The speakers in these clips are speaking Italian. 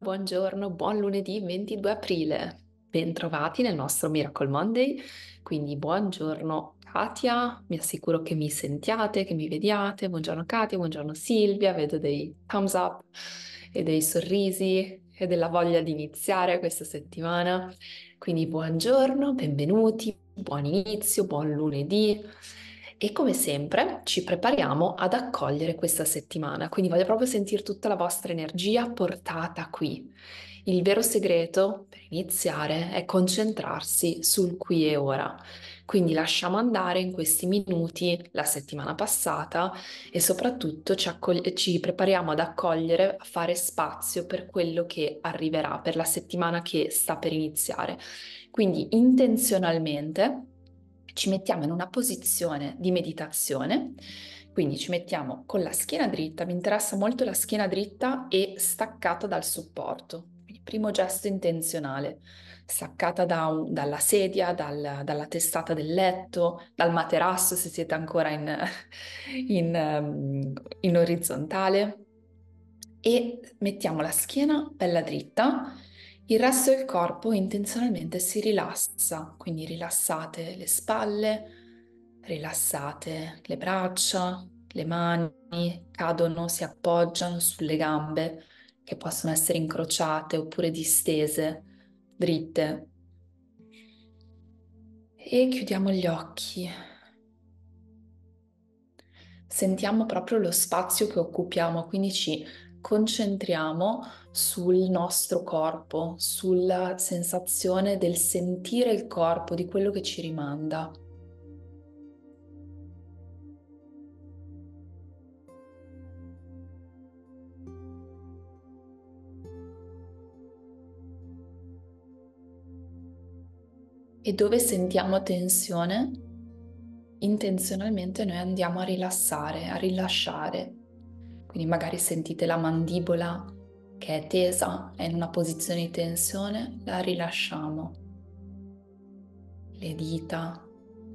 Buongiorno, buon lunedì 22 aprile, bentrovati nel nostro Miracle Monday, quindi buongiorno Katia, mi assicuro che mi sentiate, che mi vediate, buongiorno Katia, buongiorno Silvia, vedo dei thumbs up e dei sorrisi e della voglia di iniziare questa settimana, quindi buongiorno, benvenuti, buon inizio, buon lunedì. E come sempre ci prepariamo ad accogliere questa settimana, quindi voglio proprio sentire tutta la vostra energia portata qui. Il vero segreto per iniziare è concentrarsi sul qui e ora, quindi lasciamo andare in questi minuti la settimana passata e soprattutto ci prepariamo ad accogliere, a fare spazio per quello che arriverà, per la settimana che sta per iniziare. Quindi intenzionalmente ci mettiamo in una posizione di meditazione, quindi ci mettiamo con la schiena dritta, mi interessa molto la schiena dritta e staccata dal supporto, il primo gesto intenzionale, staccata dalla sedia, dalla testata del letto, dal materasso se siete ancora in orizzontale, e mettiamo la schiena bella dritta. Il resto del corpo intenzionalmente si rilassa, quindi rilassate le spalle, rilassate le braccia, le mani cadono, si appoggiano sulle gambe che possono essere incrociate oppure distese, dritte. E chiudiamo gli occhi. Sentiamo proprio lo spazio che occupiamo, quindi ci concentriamo sul nostro corpo, sulla sensazione del sentire il corpo, di quello che ci rimanda. E dove sentiamo tensione, intenzionalmente noi andiamo a rilassare, a rilasciare. Quindi magari sentite la mandibola che è tesa, è in una posizione di tensione, la rilasciamo. Le dita,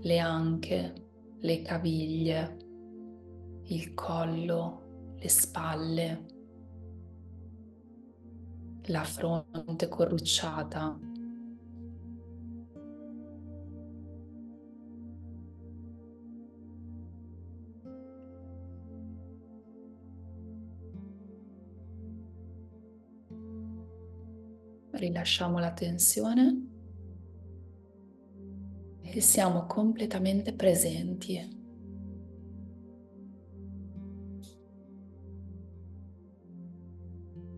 le anche, le caviglie, il collo, le spalle, la fronte corrucciata. Rilasciamo la tensione e siamo completamente presenti.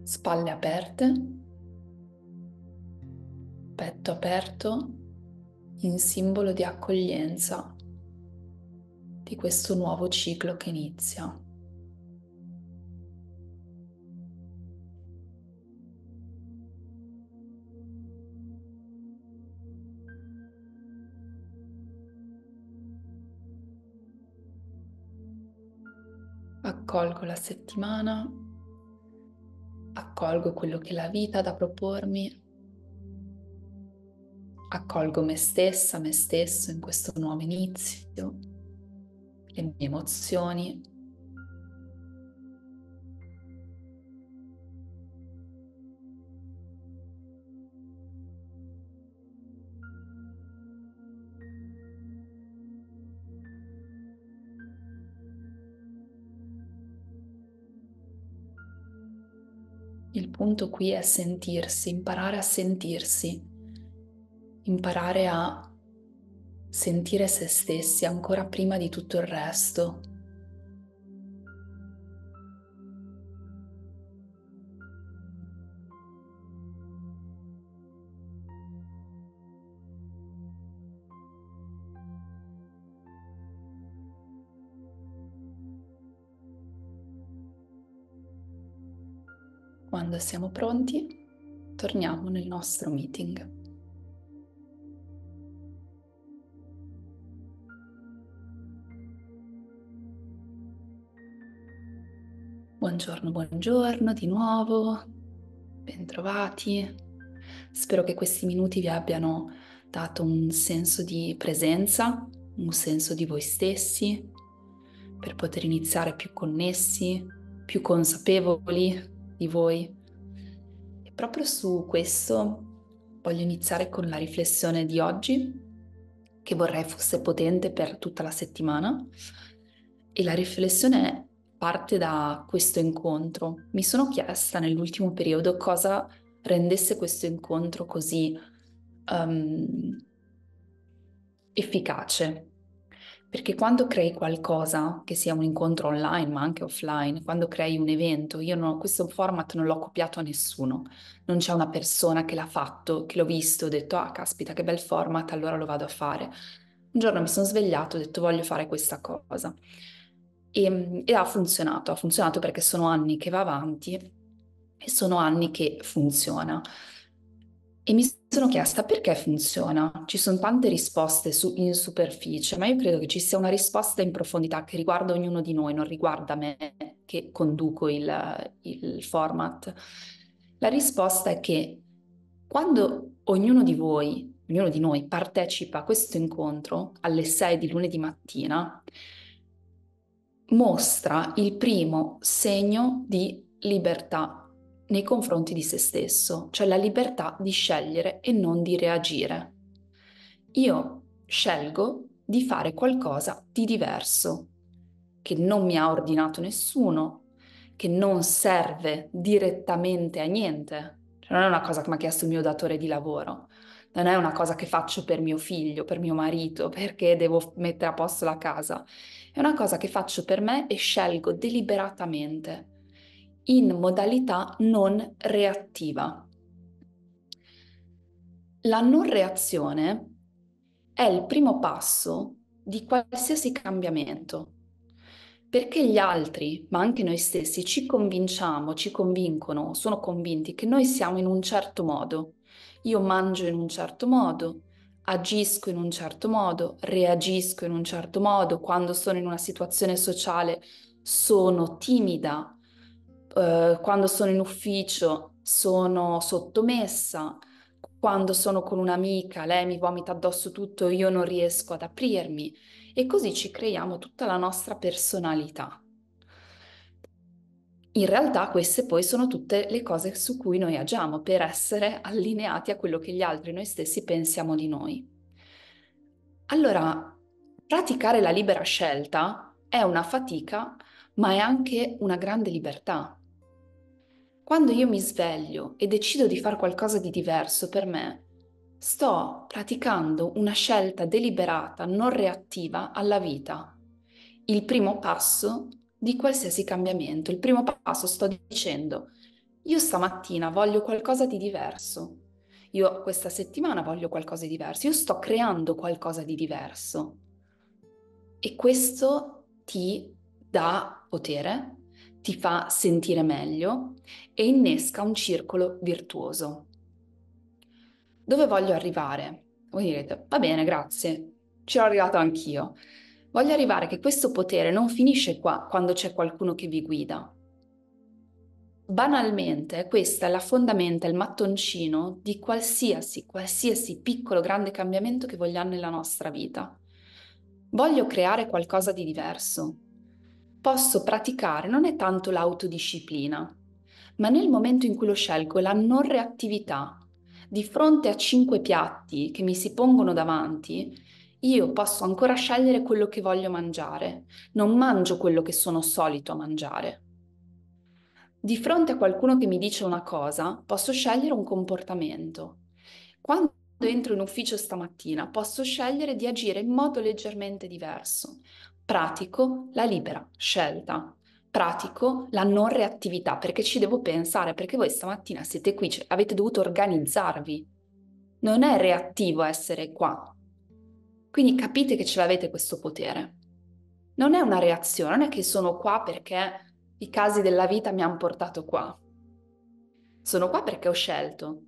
Spalle aperte, petto aperto in simbolo di accoglienza di questo nuovo ciclo che inizia. Accolgo la settimana, accolgo quello che la vita ha da propormi, accolgo me stessa, me stesso in questo nuovo inizio, le mie emozioni. Il punto qui è sentirsi, imparare a sentirsi, imparare a sentire se stessi ancora prima di tutto il resto. Quando siamo pronti, torniamo nel nostro meeting. Buongiorno, buongiorno di nuovo, bentrovati. Spero che questi minuti vi abbiano dato un senso di presenza, un senso di voi stessi, per poter iniziare più connessi, più consapevoli di voi e Proprio su questo voglio iniziare con la riflessione di oggi, che vorrei fosse potente per tutta la settimana, e la riflessione parte da questo incontro. Mi sono chiesta nell'ultimo periodo cosa rendesse questo incontro così efficace, perché quando crei qualcosa, che sia un incontro online ma anche offline, quando crei un evento, questo format non l'ho copiato a nessuno, non c'è una persona che l'ha fatto, che l'ho visto, ho detto ah caspita che bel format, allora lo vado a fare. Un giorno mi sono svegliato, ho detto voglio fare questa cosa, e ha funzionato perché sono anni che va avanti e sono anni che funziona. E mi sono chiesta perché funziona. Ci sono tante risposte in superficie, ma io credo che ci sia una risposta in profondità che riguarda ognuno di noi, non riguarda me che conduco il format. La risposta è che quando ognuno di noi partecipa a questo incontro alle 6 di lunedì mattina, mostra il primo segno di libertà nei confronti di se stesso, cioè la libertà di scegliere e non di reagire. Io scelgo di fare qualcosa di diverso, che non mi ha ordinato nessuno, che non serve direttamente a niente, cioè non è una cosa che mi ha chiesto il mio datore di lavoro, non è una cosa che faccio per mio figlio, per mio marito, perché devo mettere a posto la casa, è una cosa che faccio per me e scelgo deliberatamente, in modalità non reattiva. La non reazione è il primo passo di qualsiasi cambiamento, perché gli altri, ma anche noi stessi, ci convincono, sono convinti che noi siamo in un certo modo. Io mangio in un certo modo, agisco in un certo modo, reagisco in un certo modo, quando sono in una situazione sociale sono timida, quando sono in ufficio sono sottomessa, quando sono con un'amica lei mi vomita addosso tutto, io non riesco ad aprirmi, e così ci creiamo tutta la nostra personalità. In realtà queste poi sono tutte le cose su cui noi agiamo per essere allineati a quello che gli altri, noi stessi, pensiamo di noi. Allora, praticare la libera scelta è una fatica, ma è anche una grande libertà. Quando io mi sveglio e decido di fare qualcosa di diverso per me, sto praticando una scelta deliberata, non reattiva alla vita. Il primo passo di qualsiasi cambiamento, il primo passo, sto dicendo, io stamattina voglio qualcosa di diverso, io questa settimana voglio qualcosa di diverso, io sto creando qualcosa di diverso. E questo ti dà potere, ti fa sentire meglio e innesca un circolo virtuoso. Dove voglio arrivare? Voi direte, va bene, grazie, ci ero arrivato anch'io. Voglio arrivare che questo potere non finisce qua quando c'è qualcuno che vi guida. Banalmente, questa è la fondamenta, il mattoncino di qualsiasi piccolo grande cambiamento che vogliamo nella nostra vita. Voglio creare qualcosa di diverso. Posso praticare non è tanto l'autodisciplina, ma nel momento in cui lo scelgo la non reattività, di fronte a 5 piatti che mi si pongono davanti, io posso ancora scegliere quello che voglio mangiare, non mangio quello che sono solito a mangiare. Di fronte a qualcuno che mi dice una cosa, posso scegliere un comportamento. Quando entro in ufficio stamattina, posso scegliere di agire in modo leggermente diverso. Pratico la libera scelta, pratico la non reattività, perché ci devo pensare, perché voi stamattina siete qui, avete dovuto organizzarvi, non è reattivo essere qua, quindi capite che ce l'avete questo potere. Non è una reazione, non è che sono qua perché i casi della vita mi hanno portato qua, sono qua perché ho scelto.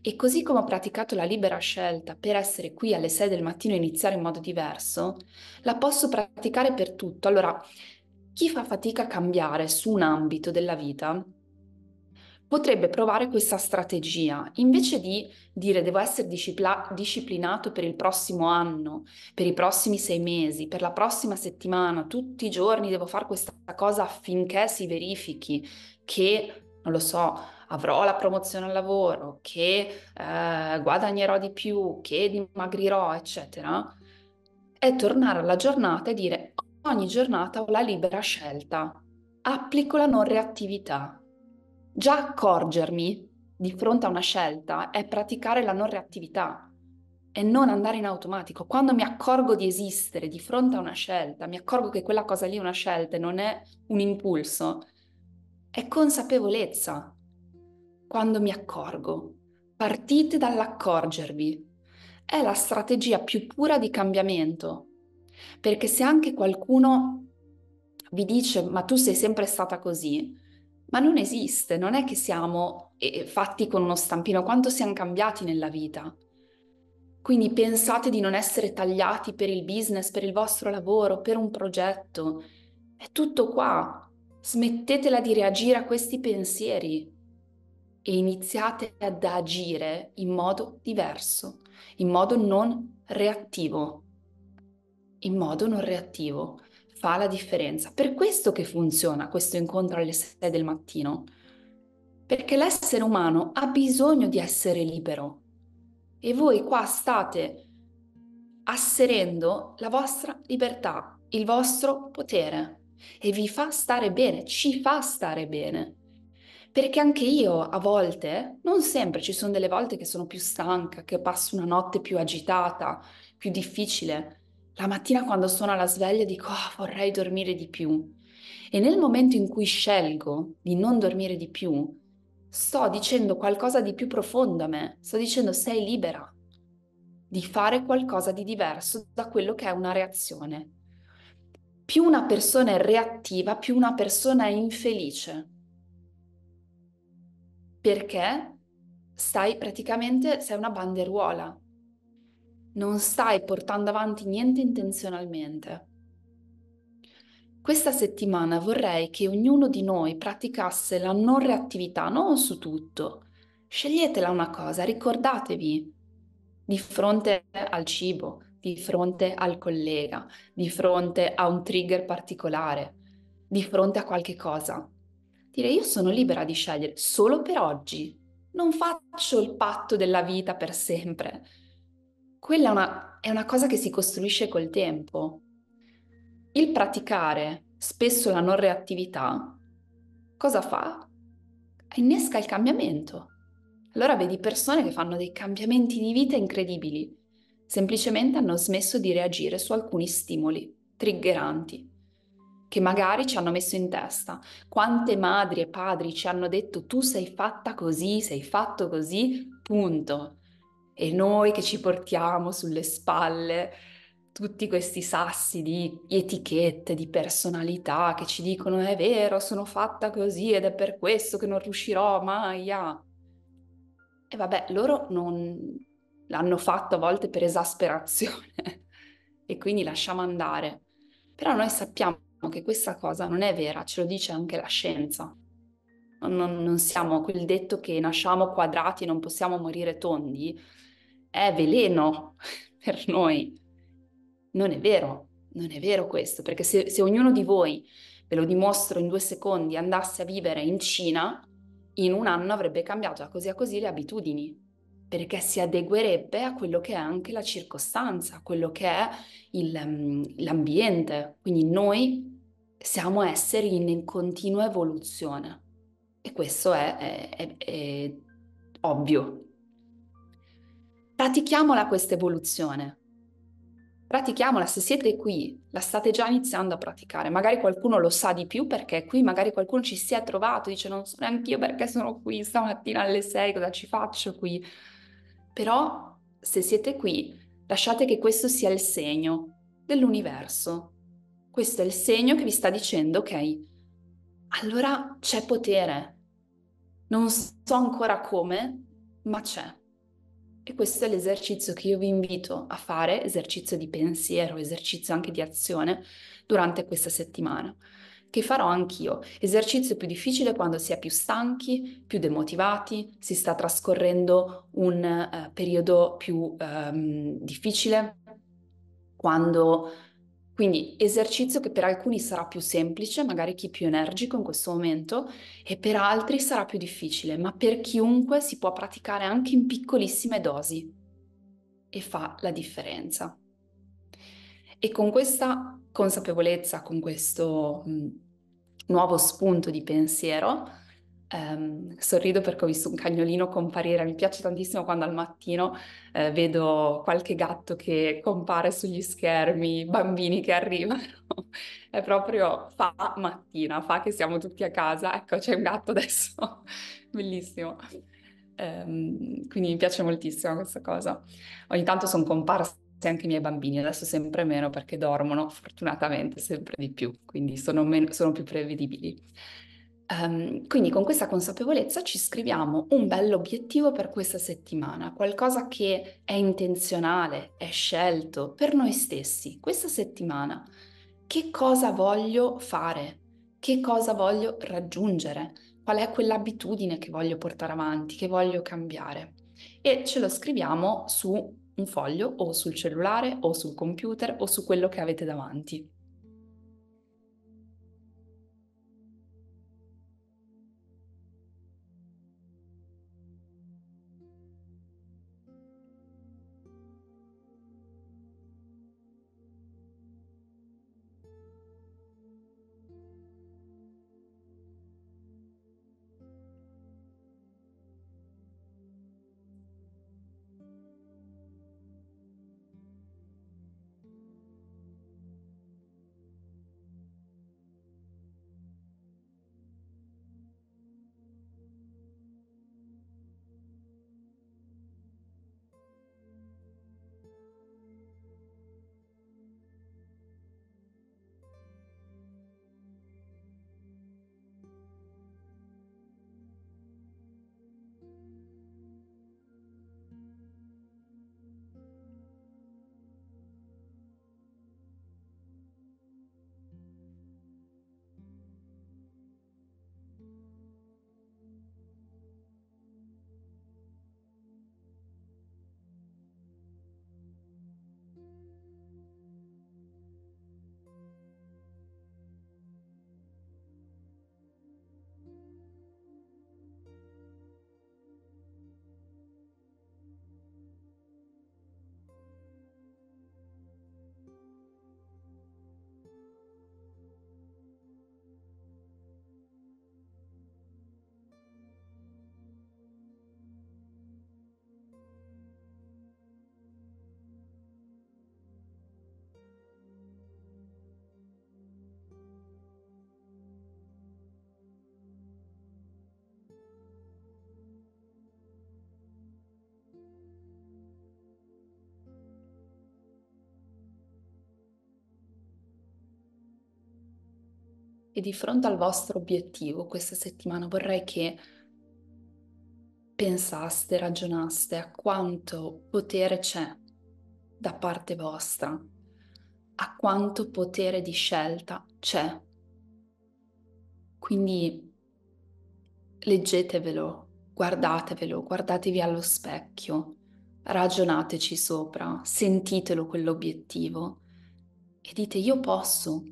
E così come ho praticato la libera scelta per essere qui alle 6 del mattino e iniziare in modo diverso, la posso praticare per tutto. Allora, chi fa fatica a cambiare su un ambito della vita potrebbe provare questa strategia. Invece di dire devo essere disciplinato per il prossimo anno, per i prossimi 6 mesi, per la prossima settimana, tutti i giorni devo fare questa cosa affinché si verifichi che, non lo so, avrò la promozione al lavoro, che guadagnerò di più, che dimagrirò, eccetera, è tornare alla giornata e dire: ogni giornata ho la libera scelta, applico la non reattività. Già accorgermi di fronte a una scelta è praticare la non reattività e non andare in automatico. Quando mi accorgo di esistere di fronte a una scelta, mi accorgo che quella cosa lì è una scelta e non è un impulso, è consapevolezza. Quando mi accorgo, partite dall'accorgervi. È la strategia più pura di cambiamento, perché se anche qualcuno vi dice ma tu sei sempre stata così, ma non esiste, non è che siamo fatti con uno stampino, quanto siamo cambiati nella vita. Quindi pensate di non essere tagliati per il business, per il vostro lavoro, per un progetto, è tutto qua. Smettetela di reagire a questi pensieri e iniziate ad agire in modo diverso, in modo non reattivo. In modo non reattivo fa la differenza. Per questo che funziona questo incontro alle 6 del mattino, perché l'essere umano ha bisogno di essere libero e voi qua state asserendo la vostra libertà, il vostro potere, e vi fa stare bene, ci fa stare bene, perché anche io a volte, non sempre, ci sono delle volte che sono più stanca, che passo una notte più agitata, più difficile. La mattina quando sono alla sveglia dico: oh, vorrei dormire di più. E nel momento in cui scelgo di non dormire di più, sto dicendo qualcosa di più profondo a me. Sto dicendo: sei libera di fare qualcosa di diverso da quello che è una reazione. Più una persona è reattiva, più una persona è infelice. Perché sei una banderuola. Non stai portando avanti niente intenzionalmente. Questa settimana vorrei che ognuno di noi praticasse la non reattività, non su tutto. Sceglietela una cosa, ricordatevi, di fronte al cibo, di fronte al collega, di fronte a un trigger particolare, di fronte a qualche cosa. Dire: io sono libera di scegliere solo per oggi, non faccio il patto della vita per sempre. Quella è una cosa che si costruisce col tempo. Il praticare spesso la non reattività, cosa fa? Innesca il cambiamento. Allora vedi persone che fanno dei cambiamenti di vita incredibili, semplicemente hanno smesso di reagire su alcuni stimoli triggeranti, che magari ci hanno messo in testa. Quante madri e padri ci hanno detto: tu sei fatta così, sei fatto così, punto. E noi che ci portiamo sulle spalle tutti questi sassi di etichette, di personalità che ci dicono: è vero, sono fatta così ed è per questo che non riuscirò mai a... E vabbè, loro non l'hanno fatto a volte per esasperazione e quindi lasciamo andare. Però noi sappiamo che questa cosa non è vera, ce lo dice anche la scienza. Non siamo quel detto che nasciamo quadrati e non possiamo morire tondi. È veleno per noi. Non è vero questo, perché se ognuno di voi, ve lo dimostro in 2 secondi, andasse a vivere in Cina, in un anno avrebbe cambiato da così le abitudini, perché si adeguerebbe a quello che è anche la circostanza, a quello che è l'ambiente. Quindi noi siamo esseri in continua evoluzione e questo è ovvio. Pratichiamola questa evoluzione, pratichiamola. Se siete qui, la state già iniziando a praticare, magari qualcuno lo sa di più perché è qui, magari qualcuno ci si è trovato, dice: non so neanche io perché sono qui stamattina alle 6, cosa ci faccio qui? Però se siete qui, lasciate che questo sia il segno dell'universo. Questo è il segno che vi sta dicendo: ok, allora c'è potere, non so ancora come, ma c'è. E questo è l'esercizio che io vi invito a fare, esercizio di pensiero, esercizio anche di azione durante questa settimana, che farò anch'io. Esercizio più difficile quando si è più stanchi, più demotivati, si sta trascorrendo un periodo più difficile, quando Quindi esercizio che per alcuni sarà più semplice, magari chi è più energico in questo momento, e per altri sarà più difficile, ma per chiunque si può praticare anche in piccolissime dosi e fa la differenza. E con questa consapevolezza, con questo nuovo spunto di pensiero, sorrido perché ho visto un cagnolino comparire, mi piace tantissimo quando al mattino vedo qualche gatto che compare sugli schermi, bambini che arrivano, è proprio fa mattina, fa che siamo tutti a casa, ecco c'è un gatto adesso, bellissimo. Quindi mi piace moltissimo questa cosa. Ogni tanto sono comparsi anche i miei bambini, adesso sempre meno perché dormono fortunatamente sempre di più, quindi sono più prevedibili. Quindi con questa consapevolezza ci scriviamo un bell'obiettivo per questa settimana, qualcosa che è intenzionale, è scelto per noi stessi. Questa settimana che cosa voglio fare? Che cosa voglio raggiungere? Qual è quell'abitudine che voglio portare avanti, che voglio cambiare? E ce lo scriviamo su un foglio o sul cellulare o sul computer o su quello che avete davanti. E di fronte al vostro obiettivo questa settimana vorrei che pensaste, ragionaste a quanto potere c'è da parte vostra, a quanto potere di scelta c'è. Quindi leggetevelo, guardatevelo, guardatevi allo specchio, ragionateci sopra, sentitelo quell'obiettivo e dite io posso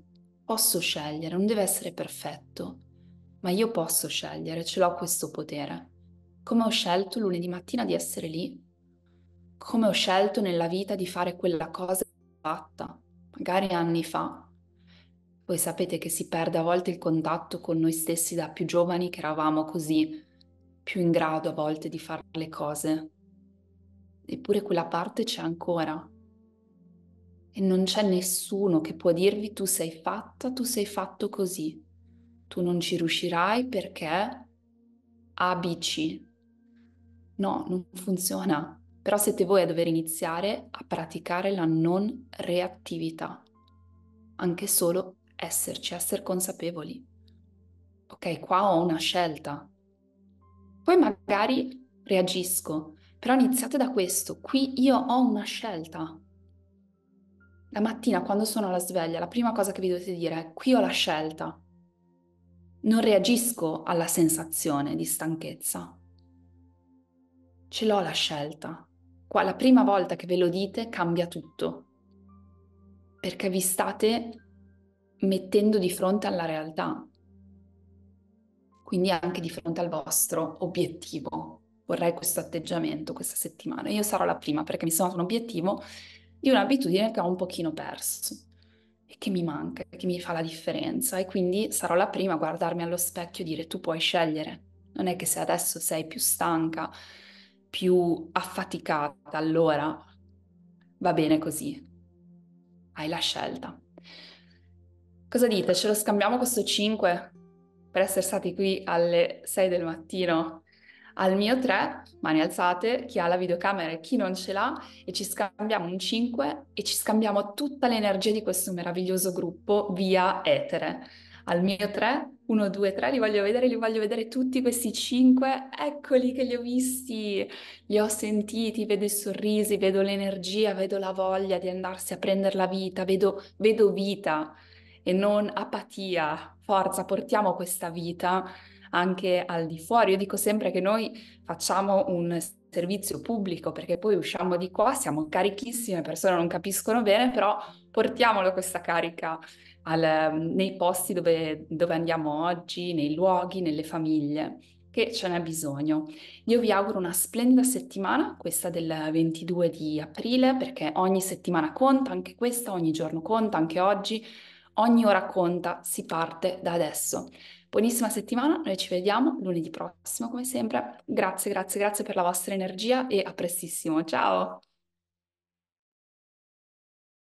scegliere, non deve essere perfetto, ma io posso scegliere, ce l'ho questo potere. Come ho scelto lunedì mattina di essere lì, come ho scelto nella vita di fare quella cosa fatta, magari anni fa. Voi sapete che si perde a volte il contatto con noi stessi da più giovani, che eravamo così più in grado a volte di fare le cose. Eppure quella parte c'è ancora. E non c'è nessuno che può dirvi tu sei fatta, tu sei fatto così, tu non ci riuscirai perché ABC. No, non funziona. Però siete voi a dover iniziare a praticare la non reattività. Anche solo esserci, essere consapevoli. Ok, qua ho una scelta. Poi magari reagisco, però iniziate da questo. Qui io ho una scelta. La mattina quando sono alla sveglia, la prima cosa che vi dovete dire è qui ho la scelta. Non reagisco alla sensazione di stanchezza. Ce l'ho la scelta. Qua la prima volta che ve lo dite cambia tutto. perché vi state mettendo di fronte alla realtà, quindi anche di fronte al vostro obiettivo. Vorrei questo atteggiamento questa settimana. Io sarò la prima, perché mi sono dato un obiettivo di un'abitudine che ho un pochino perso e che mi manca, che mi fa la differenza, e quindi sarò la prima a guardarmi allo specchio e dire: tu puoi scegliere. Non è che se adesso sei più stanca, più affaticata, allora va bene così. Hai la scelta. Cosa dite? Ce lo scambiamo questo 5 per essere stati qui alle 6 del mattino? Al mio 3, mani alzate, chi ha la videocamera e chi non ce l'ha, e ci scambiamo un 5 e ci scambiamo tutta l'energia di questo meraviglioso gruppo via etere. Al mio 3, 1, 2, 3, li voglio vedere tutti questi 5, eccoli che li ho visti, li ho sentiti, vedo i sorrisi, vedo l'energia, vedo la voglia di andarsi a prendere la vita, vedo vita e non apatia. Forza, portiamo questa vita anche al di fuori. Io dico sempre che noi facciamo un servizio pubblico, perché poi usciamo di qua, siamo carichissime, persone non capiscono bene, però portiamolo questa carica nei posti dove andiamo oggi, nei luoghi, nelle famiglie, che ce n'è bisogno. Io vi auguro una splendida settimana, questa del 22 di aprile, perché ogni settimana conta, anche questa, ogni giorno conta, anche oggi, ogni ora conta, si parte da adesso. Buonissima settimana, noi ci vediamo lunedì prossimo come sempre. Grazie per la vostra energia e a prestissimo. Ciao!